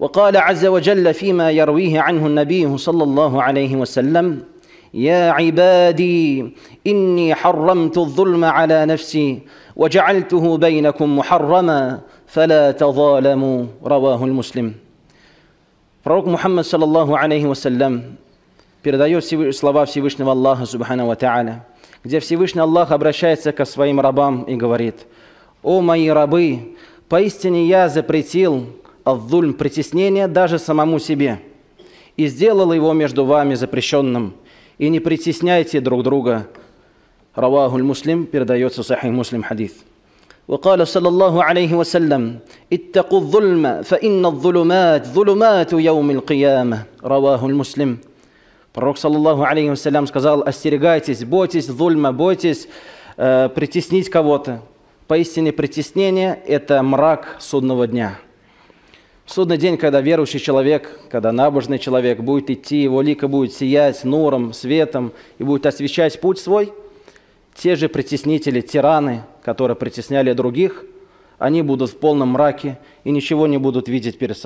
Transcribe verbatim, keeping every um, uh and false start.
وقال عز وجل فيما يرويه عنه النبي صلى الله عليه وسلم: يا عبادي إني حرمت الظلم على نفسي وجعلته بينكم محرما فلا تظالموا. رواه Muslim. Пророк Мухаммад саллаллаху алейхи вассалям передает слова Всевышнего Аллаха субхана ва тааля, где Всевышний Аллах обращается ко своим рабам и говорит: «О мои рабы, поистине я запретил аз-зульм, притеснение даже самому себе, и сделал его между вами запрещенным, и не притесняйте друг друга». Раваху-л-Муслим, передается сахих Муслим хадис. وقال صلى الله عليه وسلم: اتقوا الظلم فإن الظلمات ظلمات يوم القيامة. رواه Muslim. Пророк саллаллаху алейхи вассалям сказал: остерегайтесь, бойтесь зульма, бойтесь э, притеснить кого-то. Поистине притеснение – это мрак судного дня. В судный день, когда верующий человек, когда набожный человек будет идти, его лика будет сиять нуром, светом и будет освещать путь свой, те же притеснители, тираны, которые притесняли других, они будут в полном мраке и ничего не будут видеть перед собой.